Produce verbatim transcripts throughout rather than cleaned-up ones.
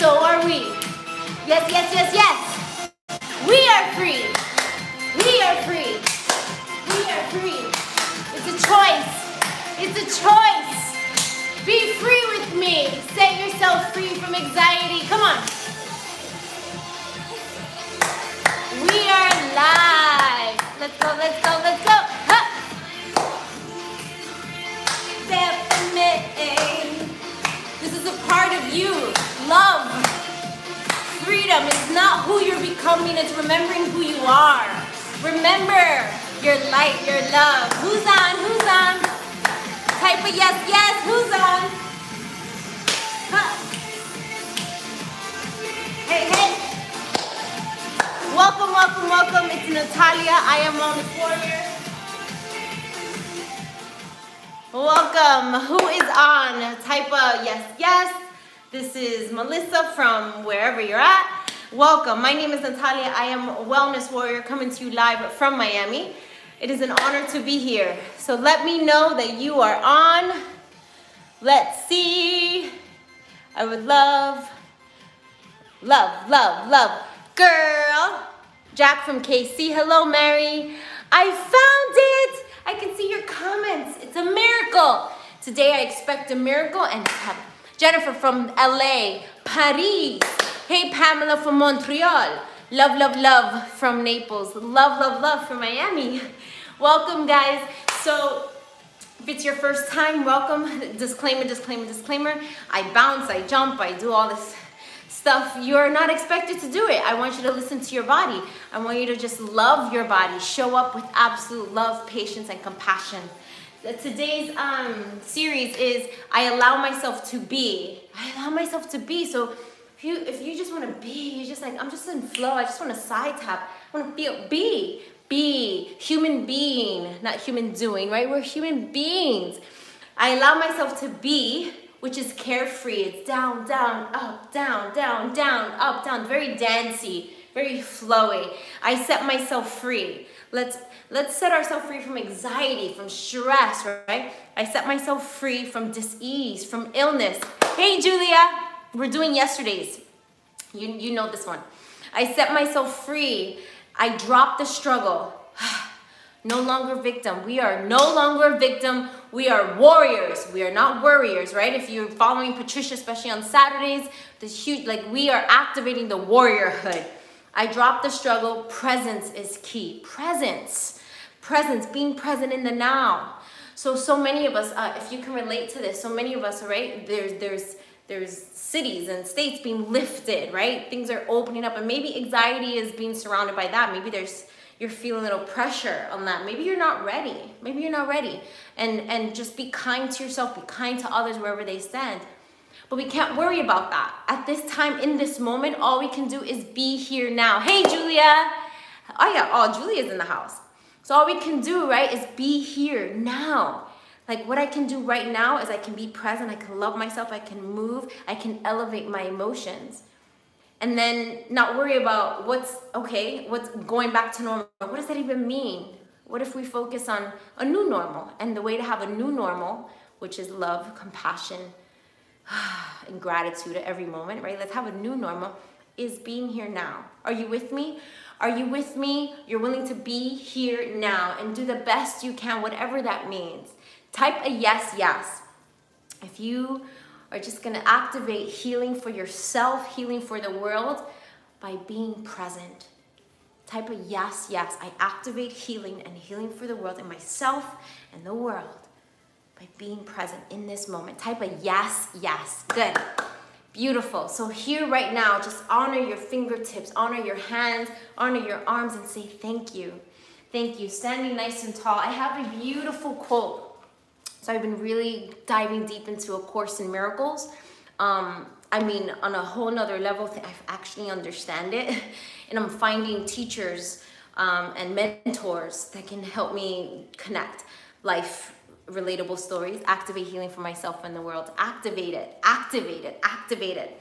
so are we. Yes, yes, yes, yes. We are free. We are free. We are free. It's a choice. It's a choice. Be free with me. Set yourself free from anxiety. Come on. We are live. Let's go, let's go, let's go. Huh. This is a part of you. Love. Freedom is not who you're becoming. It's remembering who you are. Remember your light, your love. Who's on? Who's on? Type a yes, yes, who's on? Huh. Hey, hey. Welcome, welcome, welcome. It's Natalia. I am on the warrior. Welcome. Who is on? Type a yes, yes. This is Melissa from wherever you're at. Welcome. My name is Natalia. I am a wellness warrior coming to you live from Miami. It is an honor to be here. So let me know that you are on. Let's see. I would love, love, love, love. Girl. Jack from K C. Hello, Mary. I found it. I can see your comments. It's a miracle. Today I expect a miracle and happen. Jennifer from L A. Paris. Hey, Pamela from Montreal. Love, love, love from Naples. Love, love, love from Miami. Welcome, guys. So if it's your first time, welcome. Disclaimer, disclaimer, disclaimer. I bounce, I jump, I do all this stuff. You're not expected to do it. I want you to listen to your body. I want you to just love your body. Show up with absolute love, patience, and compassion. Today's um, series is I allow myself to be. I allow myself to be. So If you, if you just want to be, you're just like, I'm just in flow. I just want to side tap. I want to feel, be, be, human being, not human doing, right? We're human beings. I allow myself to be, which is carefree. It's down, down, up, down, down, down, up, down. Very dancey, very flowy. I set myself free. Let's, let's set ourselves free from anxiety, from stress, right? I set myself free from dis-ease, from illness. Hey, Julia. We're doing yesterday's. You, you know this one. I set myself free. I dropped the struggle. No longer victim. We are no longer victim. We are warriors. We are not worriers, right? If you're following Patricia, especially on Saturdays, this huge, like we are activating the warriorhood. I dropped the struggle. Presence is key. Presence. Presence. Being present in the now. So, so many of us, uh, if you can relate to this, so many of us, right? There's, there's, There's cities and states being lifted, right? Things are opening up, and maybe anxiety is being surrounded by that. Maybe there's, you're feeling a little pressure on that. Maybe you're not ready. Maybe you're not ready. And, and just be kind to yourself, be kind to others wherever they stand. But we can't worry about that. At this time, in this moment, all we can do is be here now. Hey, Julia. Oh yeah, oh, Julia's in the house. So all we can do, right, is be here now. Like what I can do right now is I can be present, I can love myself, I can move, I can elevate my emotions. And then not worry about what's okay, what's going back to normal. What does that even mean? What if we focus on a new normal? And the way to have a new normal, which is love, compassion, and gratitude at every moment, right? Let's have a new normal, is being here now. Are you with me? Are you with me? You're willing to be here now and do the best you can, whatever that means. Type a yes, yes. If you are just gonna activate healing for yourself, healing for the world by being present. Type a yes, yes. I activate healing and healing for the world and myself and the world by being present in this moment. Type a yes, yes. Good. Beautiful. So here right now, just honor your fingertips, honor your hands, honor your arms, and say thank you. Thank you. Standing nice and tall. I have a beautiful quote. So I've been really diving deep into A Course in Miracles. Um, I mean, on a whole nother level, I actually understand it. And I'm finding teachers um, and mentors that can help me connect life relatable stories, activate healing for myself and the world. Activate it, activate it, activate it.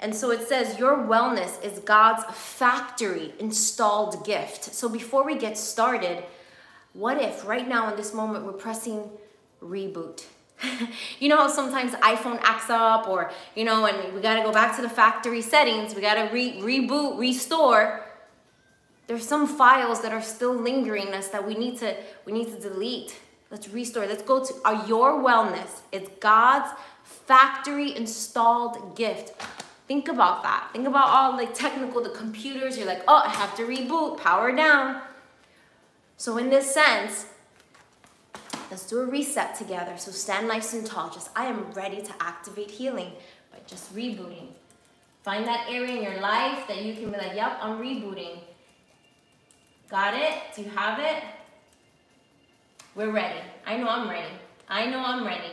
And so it says, your wellness is God's factory installed gift. So before we get started, what if right now in this moment we're pressing reboot? You know how sometimes iPhone acts up, or, you know, and we gotta go back to the factory settings, we gotta re reboot, restore. There's some files that are still lingering us that we need to, we need to delete. Let's restore, let's go to our, your wellness. It's God's factory installed gift. Think about that. Think about all like technical, the computers, you're like, oh, I have to reboot, power down. So in this sense, let's do a reset together. So stand nice and tall. Just, I am ready to activate healing by just rebooting. Find that area in your life that you can be like, yep, I'm rebooting. Got it? Do you have it? We're ready. I know I'm ready. I know I'm ready.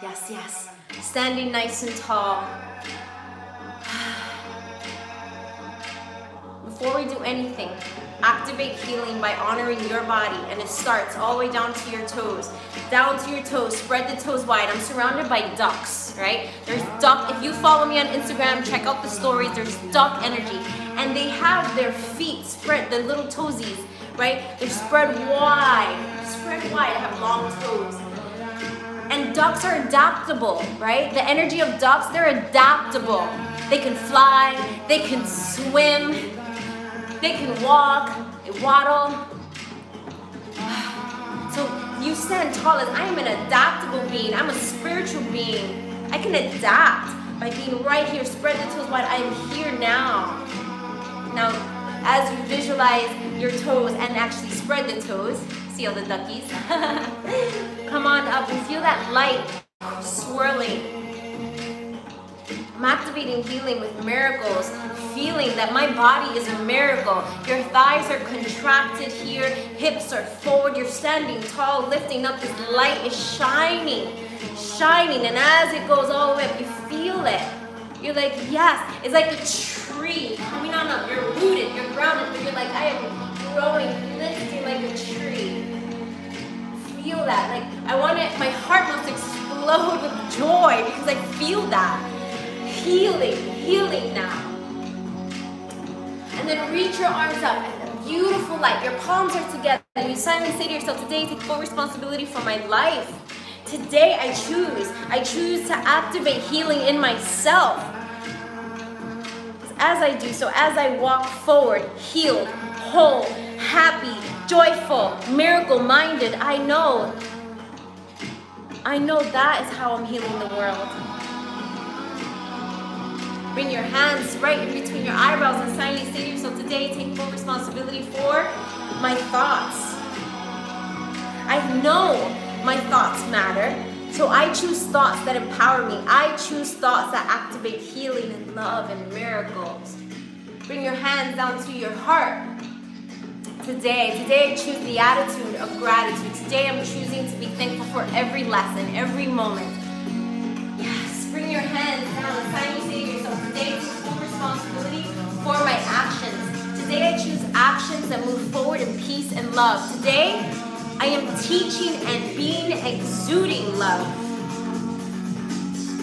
Yes, yes. Standing nice and tall. Before we do anything, activate healing by honoring your body, and it starts all the way down to your toes. Down to your toes, spread the toes wide. I'm surrounded by ducks, right? There's duck, if you follow me on Instagram, check out the stories, there's duck energy. And they have their feet spread, the little toesies, right? They're spread wide, spread wide, have long toes. And ducks are adaptable, right? The energy of ducks, they're adaptable. They can fly, they can swim, they can walk, they waddle. So you stand tall as I am an adaptable being. I'm a spiritual being. I can adapt by being right here. Spread the toes wide. I am here now. Now, as you visualize your toes and actually spread the toes, see all the duckies. Come on up and feel that light swirling. I'm activating healing with miracles, feeling that my body is a miracle. Your thighs are contracted here, hips are forward, you're standing tall, lifting up, this light is shining, shining, and as it goes all the way up, you feel it. You're like, yes, it's like a tree coming on up, you're rooted, you're grounded, but you're like, I am growing, lifting like a tree. Feel that, like, I want it, my heart must explode with joy because I feel that. Healing, healing now. And then reach your arms up, and beautiful light. Your palms are together. And you silently say to yourself, today I take full responsibility for my life. Today I choose. I choose to activate healing in myself. As I do so, as I walk forward, healed, whole, happy, joyful, miracle-minded, I know. I know that is how I'm healing the world. Bring your hands right in between your eyebrows and silently say to yourself, today take full responsibility for my thoughts. I know my thoughts matter, so I choose thoughts that empower me. I choose thoughts that activate healing and love and miracles. Bring your hands down to your heart. Today, today I choose the attitude of gratitude. Today I'm choosing to be thankful for every lesson, every moment. Yes, bring your hands down and silently say to yourself, today I take full responsibility for my actions. Today I choose actions that move forward in peace and love. Today I am teaching and being exuding love.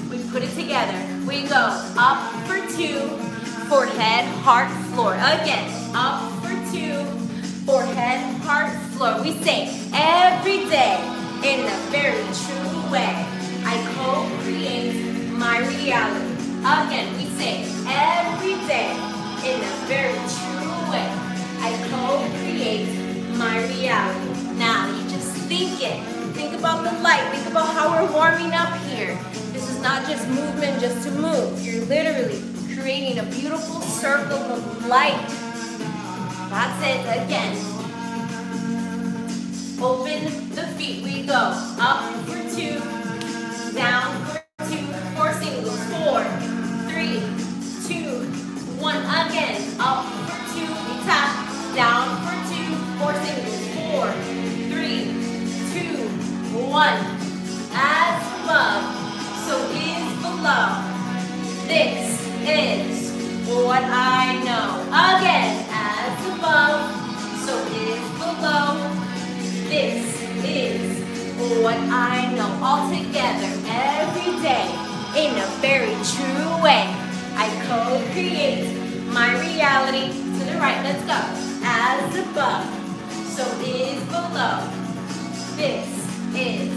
We put it together. We go up for two, forehead, heart, floor. Again, up for two, forehead, heart, floor. We say every day in a very true way. I co-create my reality. Again, we say every day in a very true way. I co-create my reality. Now you just think it. Think about the light. Think about how we're warming up here. This is not just movement just to move. You're literally creating a beautiful circle of light. That's it. Again. Open the feet. We go up for two, down for two, four singles, four, three, two, one. Again, up for two, we tap, down for two, four singles, four, three, two, one. As above, so is below. This is what I know. Again, as above, so is below. This is what I know. All together, every day. In a very true way, I co-create my reality. To the right, let's go. As above, so so is below. This is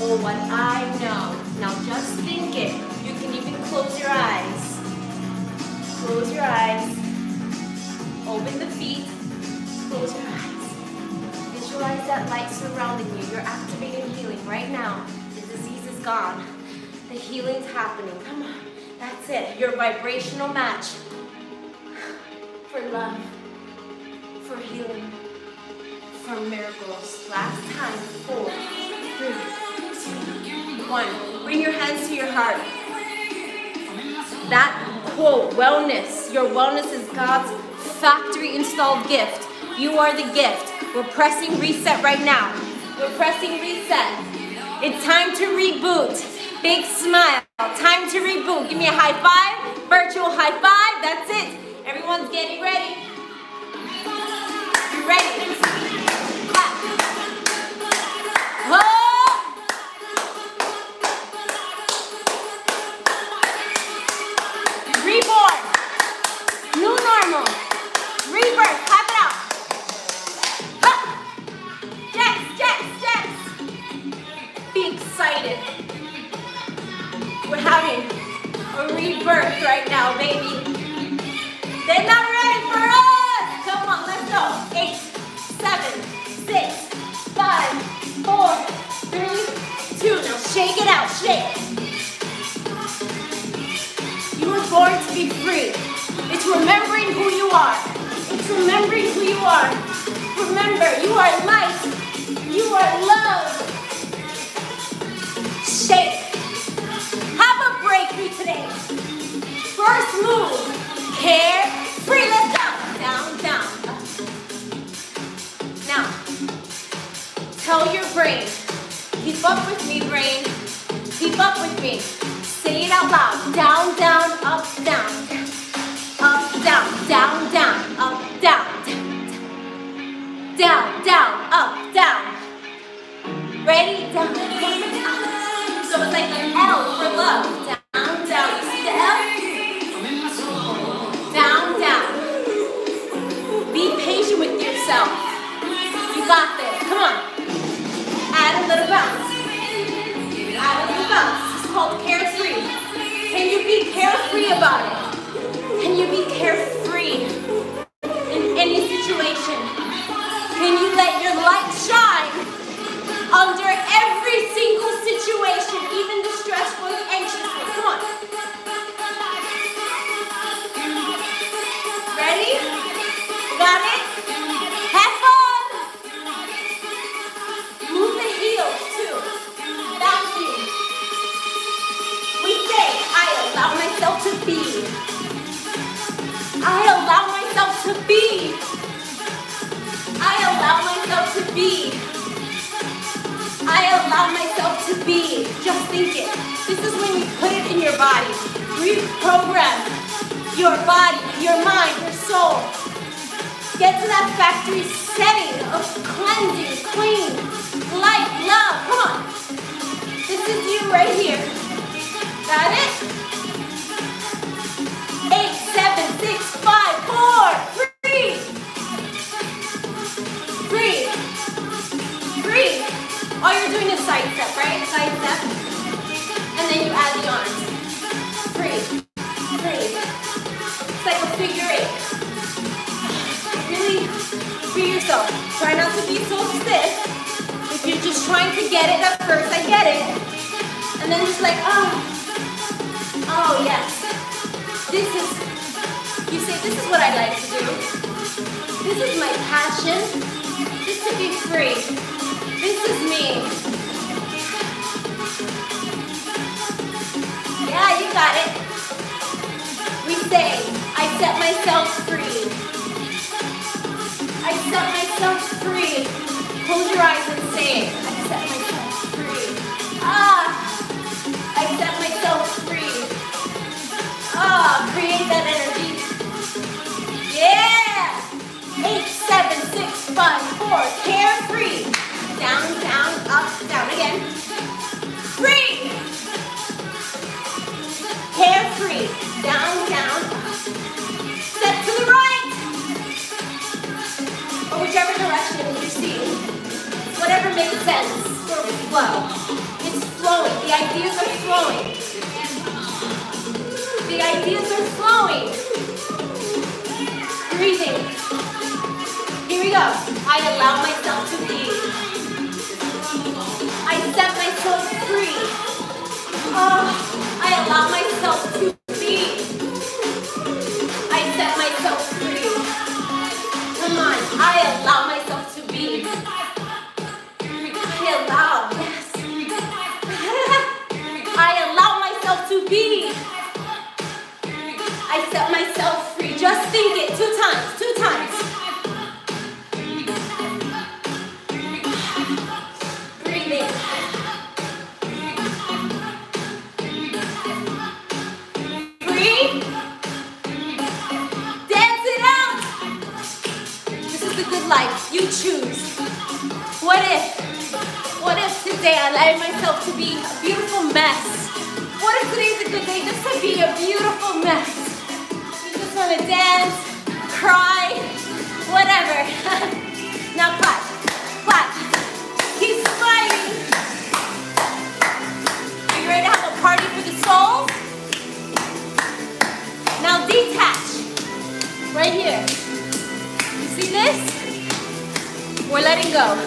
all what I know. Now just think it. You can even close your eyes. Close your eyes. Open the feet. Close your eyes. Visualize that light surrounding you. You're activating healing right now. The disease is gone. The healing's happening. Come on. That's it. Your vibrational match for love, for healing, for miracles. Last time. Four, three, two, one. Bring your hands to your heart. That quote, wellness, your wellness is God's factory installed gift. You are the gift. We're pressing reset right now. We're pressing reset. It's time to reboot. Big smile. Time to reboot. Give me a high five. Virtual high five. That's it. Everyone's getting ready. You're ready. Clap. Whoa. Reborn. New normal. Rebirth. Clap it out. Up. Yes, yes, yes. Be excited. We're having a rebirth right now, baby. They're not ready for us! Come on, let's go. Eight, seven, six, five, four, three, two. Now shake it out, shake it. You were born to be free. It's remembering who you are. It's remembering who you are. Remember, you are light. You are love. Shake. Have a breakthrough today. First move. Hair free, let's go. Down, down. Now, tell your brain, keep up with me, brain. Keep up with me. Say it out loud. Down, down, up, down. Up, down, down, down, up, down. Down, down, up, down. Ready? Down, down, up. So it's like an L for love. Down, down. You see the L? Down, down. Be patient with yourself. You got this. Come on. Add a little bounce. Add a little bounce. It's called carefree. Can you be carefree about it? Can you be carefree in any situation? Can you let your light shine under every single situation, even the stressful and anxious one? Come on. Ready? Got it? Have fun! Move the heels too. Bouncing. We say, I allow myself to be. I allow myself to be. I allow myself to be. I allow myself to be. Just think it. This is when you put it in your body. Reprogram your body, your mind, your soul. Get to that factory setting of cleansing, clean, light, love. Come on. This is you right here. Got it? Eight, seven, six, five, four, three. Three. Three. All you're doing is side step, right? Side step. And then you add the arms. Three. Three. It's like a figure eight. Really free yourself. Try not to be so stiff. If you're just trying to get it at first, I get it. And then just like, oh, oh yes. This is, you say, this is what I like to do. This is my passion. This to be free. This is me. Yeah, you got it. We say, I set myself free. I set myself free. Close your eyes and say it. I set myself free. Ah! I set myself free. Ah! Create that energy. Yeah! Eight, seven, six, five, four. Carefree. Down, down, up, down again. Free! Carefree. Down, down, up. Step to the right, or whichever direction you for flow. It's flowing. The ideas are flowing. The ideas are flowing. Breathing. Here we go. I allow myself to be. I set myself free. Oh, I allow myself to be. I set myself free. Come on. I allow myself to be. I allow. Yes. I allow myself to be. I set myself free. Just think it two times, two times. Breathing. Breathe. Dance it out. This is the good life. You choose. What if? What if today I allowed myself to be a beautiful mess? What if today's a good day just to be a beautiful mess? You just want to dance, cry, whatever. Now clap, clap. Keep smiling. Are you ready to have a party for the soul? Now detach. Right here. You see this? We're letting go.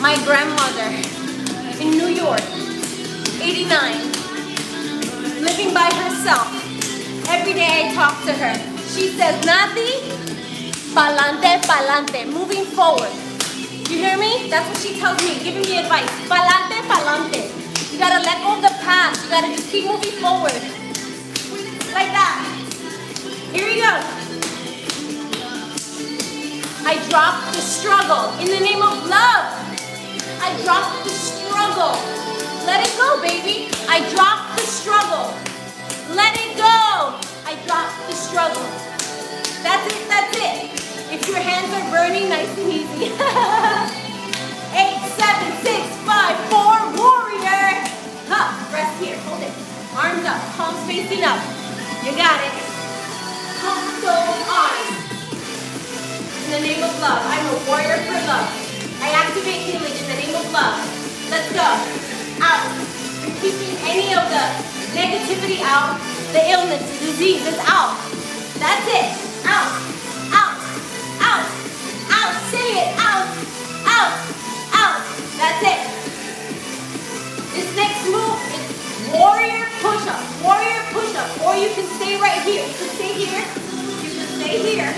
My grandmother in New York, eighty-nine, living by herself. Every day I talk to her. She says, Nati, pa'lante, pa'lante, moving forward. You hear me? That's what she tells me, giving me advice. Pa'lante, pa'lante. You gotta let go of the past. You gotta just keep moving forward. Like that. Here we go. I drop the struggle in the name of love. I drop the struggle. Let it go, baby. I drop the struggle. Let it go. I drop the struggle. That's it, that's it. If your hands are burning, nice and easy. Eight, seven, six, five, four, warrior. Up, rest here, hold it. Arms up, palms facing up. You got it. Palms over arms. In the name of love, I'm a warrior for love. I activate healing in the name of love. Let's go. Out. I'm keeping any of the negativity out, the illness, the disease is out. That's it. Out. Out. Out. Out. Say it. Out. Out. Out. That's it. This next move is warrior push-up. Warrior push-up. Or you can stay right here. You can stay here. You can stay here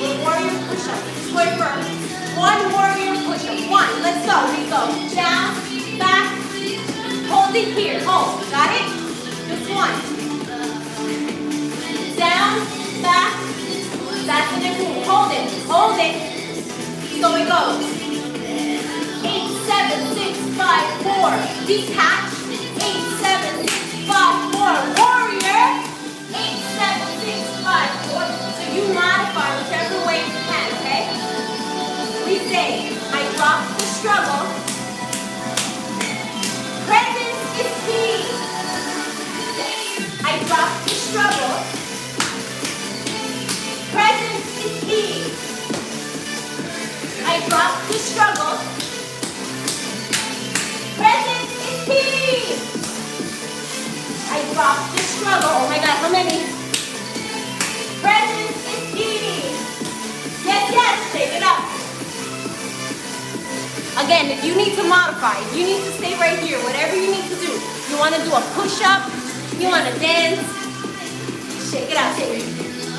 with warrior push-up. Square first. One warrior push-up. One. Let's go. Here we go. Down, back. Hold it here. Hold. Got it? Just one. Down, back. That's the move. Hold it. Hold it. So it goes. Eight, seven, six, five, four. Detach. Eight, seven, six, five, four. Warrior. Eight, seven, six, five, four. So you modify whichever way you can, okay? Day, I drop the struggle. Presence is key. I drop the struggle. Presence is key. I drop the struggle. Presence is key. I drop the struggle. Oh my God, how many? Presence is key. Yes, yes, take it up. Again, if you need to modify, if you need to stay right here, whatever you need to do. You want to do a push-up, you want to dance, shake it out, shake it.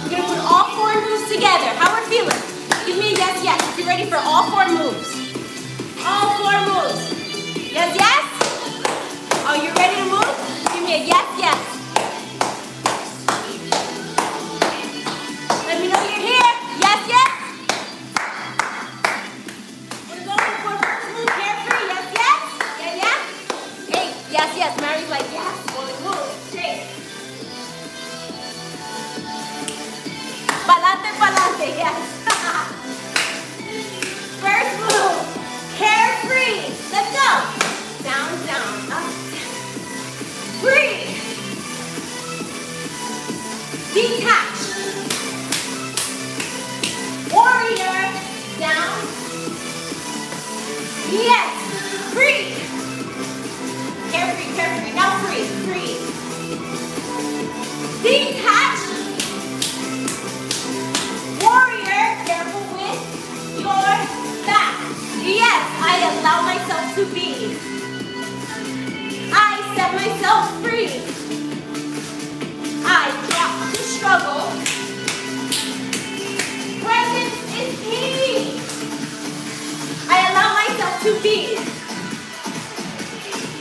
You're going to put all four moves together. How we're feeling? Give me a yes, yes. If you're ready for all four moves. All four moves. Yes, yes? Are you ready to move? Give me a yes, yes. Let me know you're here. Yes, yes. Yes, yes, Mary's like, yes, holy move, shake. Palante, palante, yes. First move. Yes. Breathe. Carefree, carefree. Now breathe, breathe. Detach. Warrior, careful with your back. Yes, I allow myself to be. I set myself free. I drop the struggle. Presence is key. I allow myself to be.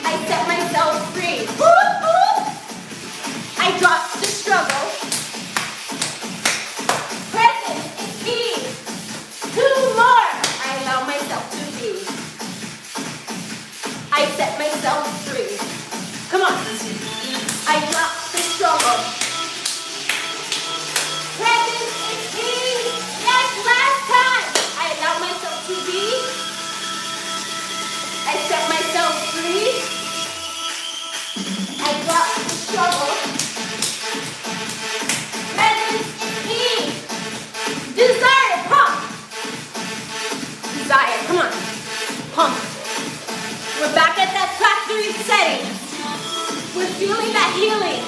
I set myself free. Woo, woo. I drop the struggle. Presence is key. Two more. I allow myself to be. I set myself free. Come on. I drop the struggle. Presence is key. Yes, last time. I allow myself to be. I set myself free. I drop the struggle. Presence is key. Desire, pump. Desire, come on. Pump. We're back at that factory setting. We're feeling that healing.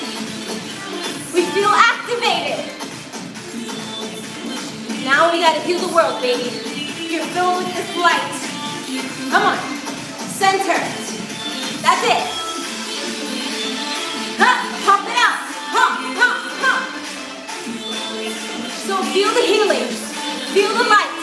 We feel activated. Now we gotta heal the world, baby. You're filled with this light. Come on. Center. That's it. Huh, pump it out. Pump, pump, pump. So feel the healing. Feel the light.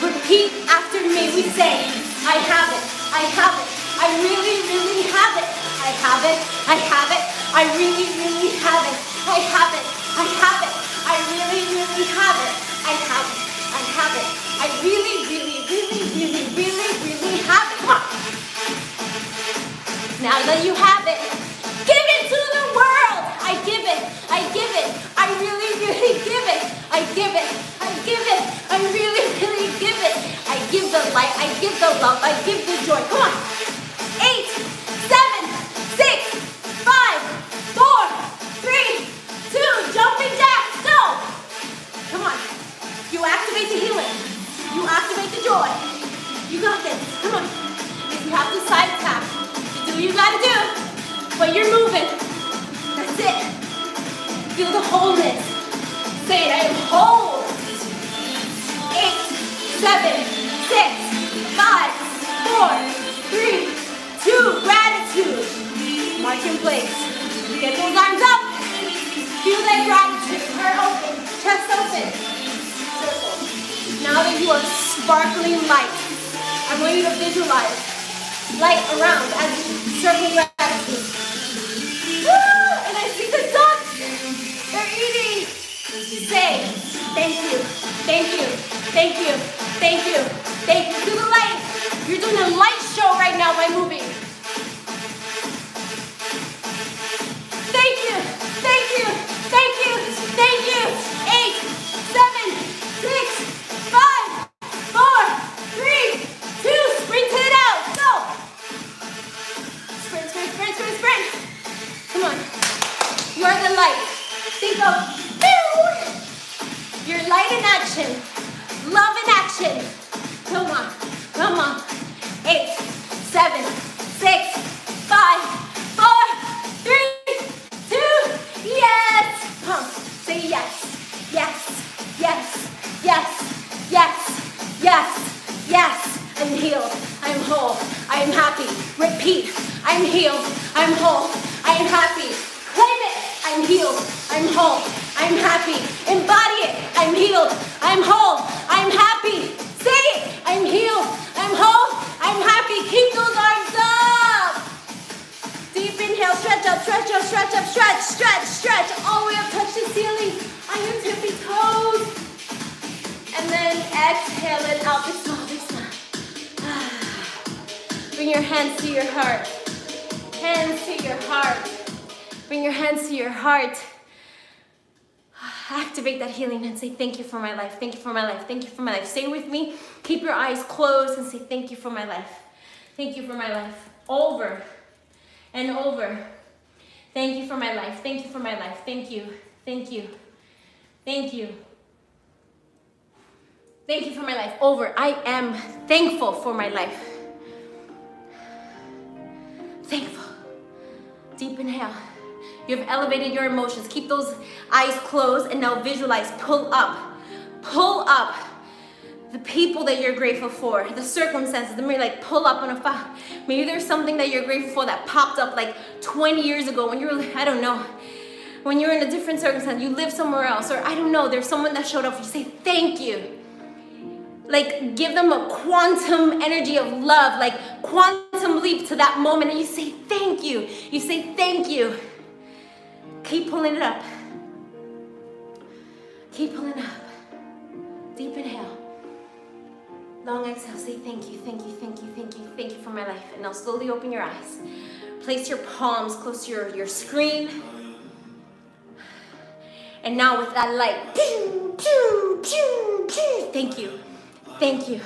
Repeat after me. We say, I have it. I have it. I really, really have it. I have it. I have it. I really, really have it. I have it. I have it. I really, really have it. I have it. I have it. I really, really, really, really, really, really have it. Come on. Now that you have it, give it to the world. I give it. I give it. I really, really give it. I give it. I give it. I really, really give it. I give the light. I give the love. I give the joy. Come on. Eight, seven, six, five, four, three, two, jumping jacks, go! Come on. You activate the healing. You activate the joy. You got this. Come on. If you have to side tap, you do what you gotta do. But you're moving. That's it. Feel the wholeness. Say it, I am whole. Eight, seven, six, five, four, three, two, gratitude. March in place. Get those arms up. Feel that gratitude. Heart open. Chest open. Circle. Now that you are sparkling light, I want you to visualize light around as you circle gratitude. Woo! And I see the ducks. They're eating. Say, thank you. Thank you. Thank you. Thank you. Thank you to the light. You're doing a light show right now by moving. Thank you, thank you, thank you, thank you. Eight, seven, six, five, four, three, two, sprint it out, go. Sprint, sprint, sprint, sprint, sprint. Come on, you're the light. Think of, you're light in action, love in action. Come on, come on. Eight, seven, six, five, four, three, two, yes. Pump. Say yes. Yes. Yes. Yes. Yes. Yes. Yes. I'm healed. I'm whole. I am happy. Repeat. I'm healed. I'm whole. I am happy. Claim it. I'm healed. I'm whole. I'm happy. Embody it. I'm healed. I'm whole. I'm happy. Say it. I'm healed. I'm whole. I'm happy. Keep those arms up. Deep inhale. Stretch up, stretch up, stretch up, stretch, stretch, stretch. All the way up. Touch the ceiling. On your tippy toes. And then exhale it out. It's all this time. Bring your hands to your heart. Hands to your heart. Bring your hands to your heart. Activate that healing and say, thank you for my life, thank you for my life, thank you for my life. Say with me, keep your eyes closed and say, thank you for my life. Thank you for my life. Over and over. Thank you for my life, thank you for my life. Thank you, thank you, thank you. Thank you for my life. Over. I am thankful for my life. Thankful. Deep inhale. You've elevated your emotions. Keep those eyes closed and now visualize. Pull up. Pull up the people that you're grateful for, the circumstances, the mirror, like pull up on a file. Maybe there's something that you're grateful for that popped up like twenty years ago when you were, I don't know, when you're in a different circumstance, you live somewhere else, or I don't know, there's someone that showed up, you say thank you. Like give them a quantum energy of love, like quantum leap to that moment, and you say thank you. You say thank you. Keep pulling it up. Keep pulling up. Deep inhale. Long exhale, say thank you, thank you, thank you, thank you, thank you for my life. And now slowly open your eyes. Place your palms close to your, your screen. And now with that light, pew, pew, pew, pew. Thank you. Thank you,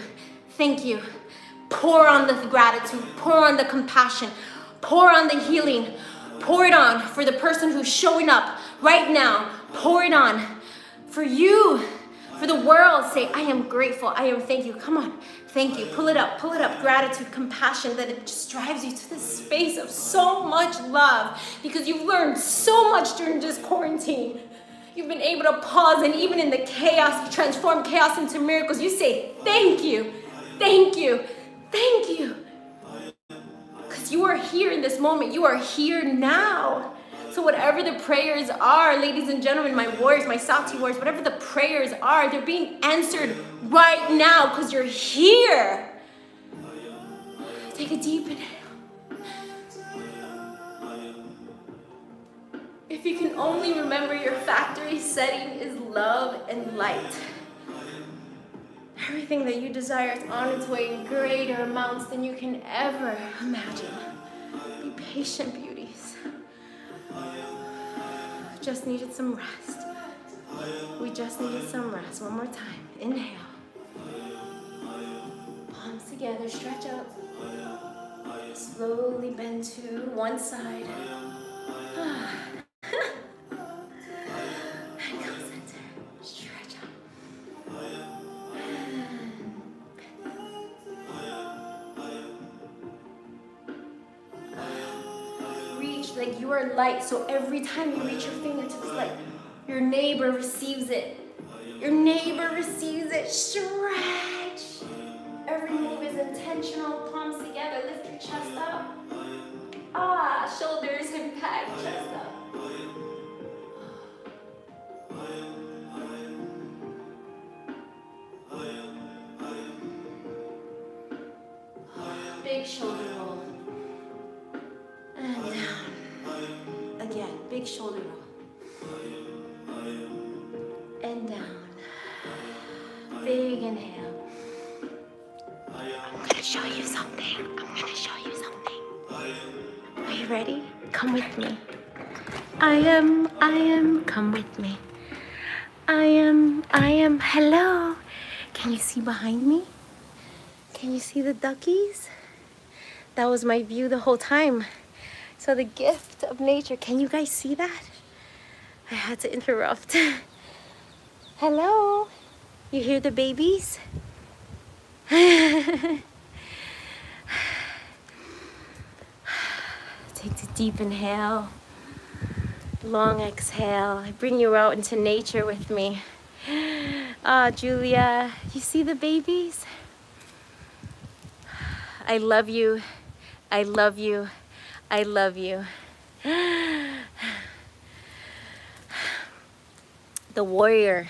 thank you. Pour on the gratitude, pour on the compassion, pour on the healing, pour it on for the person who's showing up right now. Pour it on for you, for the world. Say, I am grateful, I am thank you. Come on, thank you, pull it up, pull it up. Gratitude, compassion, that it just drives you to this space of so much love because you've learned so much during this quarantine. You've been able to pause, and even in the chaos, you transform chaos into miracles. You say, thank you, thank you, thank you. Because you are here in this moment. You are here now. So whatever the prayers are, ladies and gentlemen, my warriors, my Sati warriors, whatever the prayers are, they're being answered right now because you're here. Take a deep inhale. If you can only remember your factory setting is love and light. Everything that you desire is on its way in greater amounts than you can ever imagine. Be patient, beauties. Just needed some rest. We just needed some rest. One more time. Inhale. Palms together, stretch out. Slowly bend to one side. Like you are light, so every time you reach your fingertips, like your neighbor receives it. Your neighbor receives it. Stretch. Every move is intentional. Palms together. Lift your chest up. Ah, shoulders impact. Chest up. Big shoulder roll. And down. Again, big shoulder roll. And down. Big inhale. I'm going to show you something. I'm going to show you something. Are you ready? Come with me. I am, I am, come with me. I am, I am, hello. Can you see behind me? Can you see the duckies? That was my view the whole time. So the gift of nature, can you guys see that? I had to interrupt. Hello, you hear the babies? Take the deep inhale, long exhale. I bring you out into nature with me. Ah, oh, Julia, you see the babies? I love you, I love you. I love you. The warrior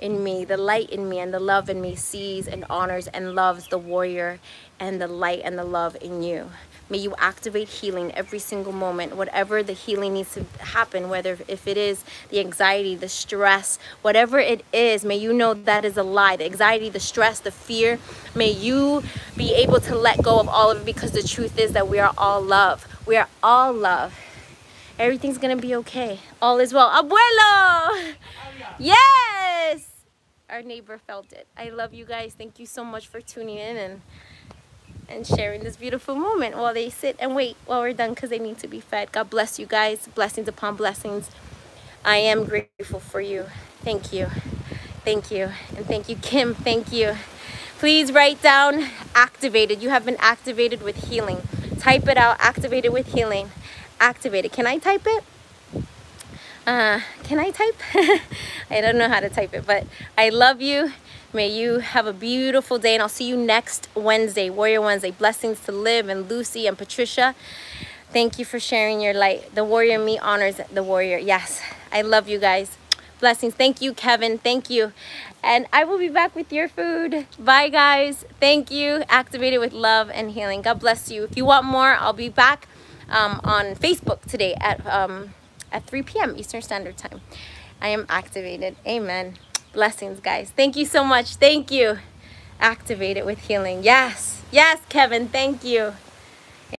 in me, the light in me, and the love in me sees and honors and loves the warrior and the light and the love in you. May you activate healing every single moment, whatever the healing needs to happen, whether if it is the anxiety, the stress, whatever it is, may you know that is a lie. The anxiety, the stress, the fear, may you be able to let go of all of it because the truth is that we are all love. We are all love. Everything's gonna be okay. All is well. Abuelo! Yes! Our neighbor felt it. I love you guys. Thank you so much for tuning in and, and sharing this beautiful moment while they sit and wait while we're done because they need to be fed. God bless you guys. Blessings upon blessings. I am grateful for you. Thank you. Thank you. And thank you, Kim. Thank you. Please write down activated. You have been activated with healing. Type it out. Activated with healing. Activated. Can I type it? Uh, can I type? I don't know how to type it, but I love you. May you have a beautiful day, and I'll see you next Wednesday, Warrior Wednesday. Blessings to Liv and Lucy and Patricia. Thank you for sharing your light. The warrior me honors the warrior. Yes, I love you guys. Blessings. Thank you, Kevin. Thank you. And I will be back with your food. Bye, guys. Thank you. Activated with love and healing. God bless you. If you want more, I'll be back um, on Facebook today at, um, at three p m Eastern Standard Time. I am activated. Amen. Blessings, guys. Thank you so much. Thank you. Activated with healing. Yes. Yes, Kevin. Thank you.